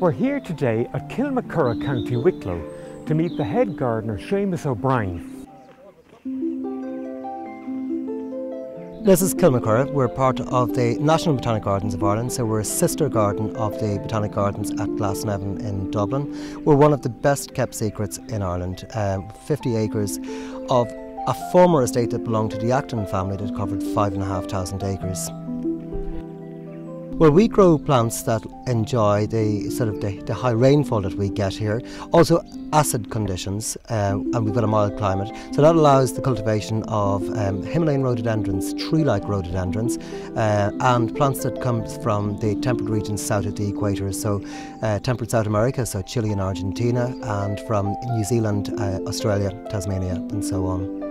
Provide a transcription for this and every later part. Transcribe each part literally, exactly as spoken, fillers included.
We're here today at Kilmacurragh, County Wicklow, to meet the head gardener, Seamus O'Brien. This is Kilmacurragh. We're part of the National Botanic Gardens of Ireland, so we're a sister garden of the Botanic Gardens at Glasnevin in Dublin. We're one of the best kept secrets in Ireland, um, fifty acres of a former estate that belonged to the Acton family that covered five and a half thousand acres. Well, we grow plants that enjoy the sort of the, the high rainfall that we get here, also acid conditions, um, and we've got a mild climate, so that allows the cultivation of um, Himalayan rhododendrons, tree-like rhododendrons, uh, and plants that come from the temperate regions south of the equator, so uh, temperate South America, so Chile and Argentina, and from New Zealand, uh, Australia, Tasmania, and so on.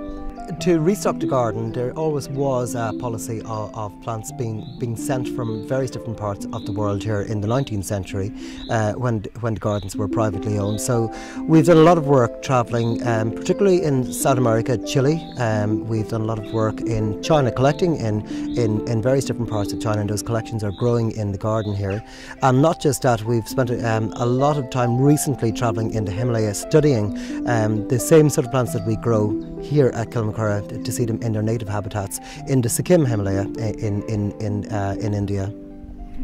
To restock the garden, there always was a policy of, of plants being being sent from various different parts of the world here in the nineteenth century, uh, when when the gardens were privately owned. So we've done a lot of work travelling, um, particularly in South America, Chile. Um, we've done a lot of work in China, collecting in, in in various different parts of China, and those collections are growing in the garden here. And not just that, we've spent um, a lot of time recently travelling in the Himalayas, studying um, the same sort of plants that we grow here at Kilmacurragh, to see them in their native habitats in the Sikkim Himalaya in, in, in, uh, in India.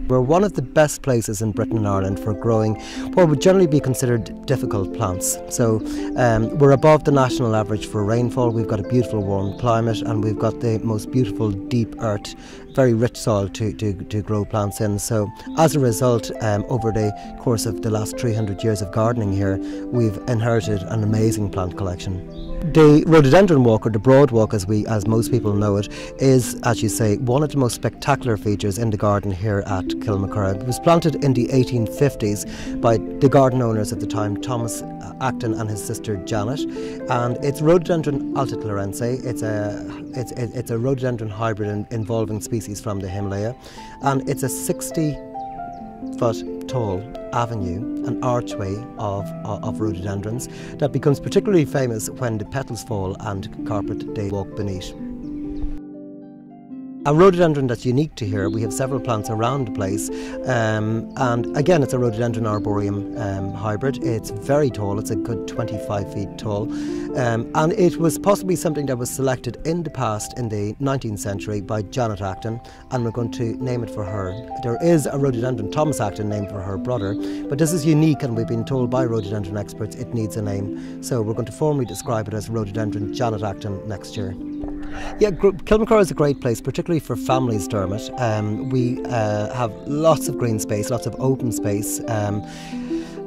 We're one of the best places in Britain and Ireland for growing what would generally be considered difficult plants. So um, we're above the national average for rainfall, we've got a beautiful warm climate, and we've got the most beautiful deep earth, very rich soil to, to, to grow plants in. So as a result, um, over the course of the last three hundred years of gardening here, we've inherited an amazing plant collection. The rhododendron walk, or the broadwalk as we, as most people know it, is, as you say, one of the most spectacular features in the garden here at Kilmacurragh. It was planted in the eighteen fifties by the garden owners at the time, Thomas Acton and his sister Janet, and it's rhododendron altitlorense. It's a it's it's a rhododendron hybrid in, involving species from the Himalaya, and it's a sixty foot tall avenue, an archway of, of, of rhododendrons that becomes particularly famous when the petals fall and carpet they walk beneath. A rhododendron that's unique to here, we have several plants around the place, um, and again it's a rhododendron arboreum um, hybrid. It's very tall, it's a good twenty-five feet tall, um, and it was possibly something that was selected in the past, in the nineteenth century, by Janet Acton, and we're going to name it for her. There is a rhododendron, Thomas Acton, named for her brother, but this is unique, and we've been told by rhododendron experts it needs a name, so we're going to formally describe it as rhododendron Janet Acton next year. Yeah, Kilmacurragh is a great place, particularly for families, Dermot. Um, we uh, have lots of green space, lots of open space. Um,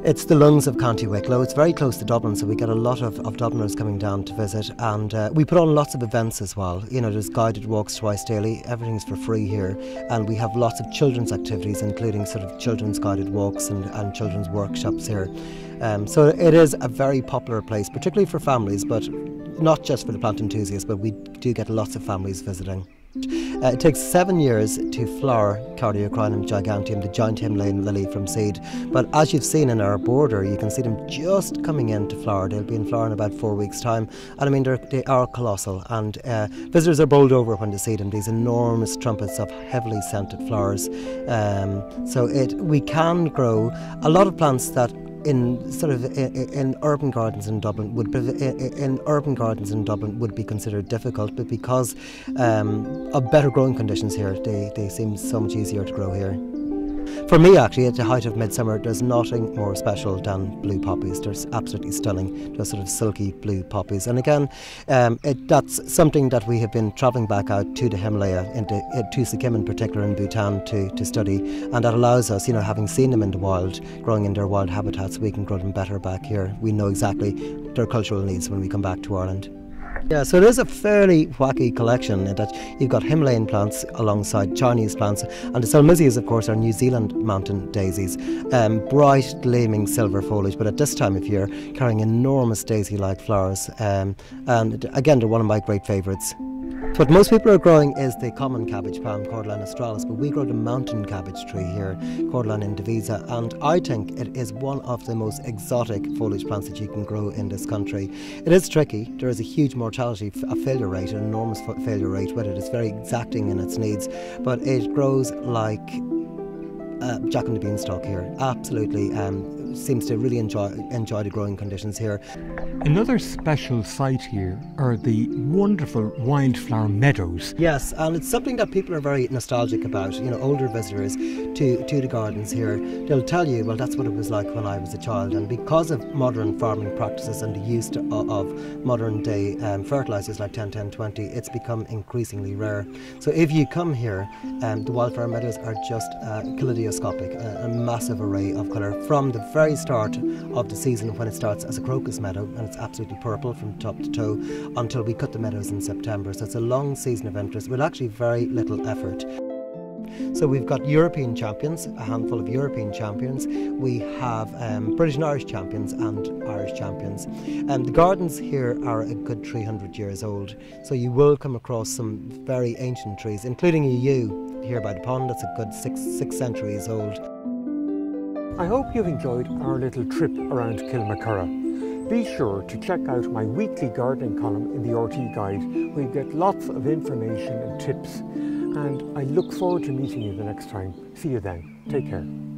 It's the lungs of County Wicklow. It's very close to Dublin, so we get a lot of, of Dubliners coming down to visit, and uh, we put on lots of events as well. You know, there's guided walks twice daily, everything's for free here, and we have lots of children's activities, including sort of children's guided walks and, and children's workshops here. Um, so it is a very popular place, particularly for families, but not just for the plant enthusiasts, but we do get lots of families visiting. Uh, it takes seven years to flower Cardiocrinum giganteum, the giant Himalayan lily, from seed. But as you've seen in our border, you can see them just coming in to flower. They'll be in flower in about four weeks' time. And I mean, they are colossal. And uh, visitors are bowled over when they see them, these enormous trumpets of heavily scented flowers. Um, so it we can grow a lot of plants that in sort of in, in urban gardens in Dublin would be, in, in urban gardens in Dublin would be considered difficult, but because um, of better growing conditions here, they, they seem so much easier to grow here. For me, actually, at the height of midsummer, there's nothing more special than blue poppies. They're absolutely stunning, those sort of silky blue poppies. And again, um, it, that's something that we have been travelling back out to the Himalaya, into, to Sikkim in particular, in Bhutan, to, to study. And that allows us, you know, having seen them in the wild, growing in their wild habitats, we can grow them better back here. We know exactly their cultural needs when we come back to Ireland. Yeah, so it is a fairly wacky collection in that you've got Himalayan plants alongside Chinese plants, and the Celmisias, of course, are New Zealand mountain daisies, um, bright, gleaming silver foliage, but at this time of year, carrying enormous daisy-like flowers. Um, and again, they're one of my great favourites. So what most people are growing is the common cabbage palm, Cordyline australis, but we grow the mountain cabbage tree here, Cordyline indivisa, and I think it is one of the most exotic foliage plants that you can grow in this country. It is tricky. There is a huge mortality, a failure rate, an enormous failure rate with it. It's very exacting in its needs, but it grows like Uh, Jack and the Beanstalk here. Absolutely um, seems to really enjoy, enjoy the growing conditions here. Another special site here are the wonderful wildflower meadows. Yes, and it's something that people are very nostalgic about. You know, older visitors to, to the gardens here, they'll tell you, well, that's what it was like when I was a child. And because of modern farming practices and the use to, of, of modern day um, fertilisers like ten ten twenty, it's become increasingly rare. So if you come here, um, the wildflower meadows are just uh, Callidius A, a massive array of colour from the very start of the season when it starts as a crocus meadow and it's absolutely purple from top to toe until we cut the meadows in September. So it's a long season of interest with actually very little effort. So we've got European champions, a handful of European champions. We have um, British and Irish champions and Irish champions. Um, the gardens here are a good three hundred years old, so you will come across some very ancient trees, including a yew here by the pond that's a good six, six centuries old. I hope you've enjoyed our little trip around Kilmacurragh. Be sure to check out my weekly gardening column in the R T Guide, where you get lots of information and tips. And I look forward to meeting you the next time. See you then. Take care.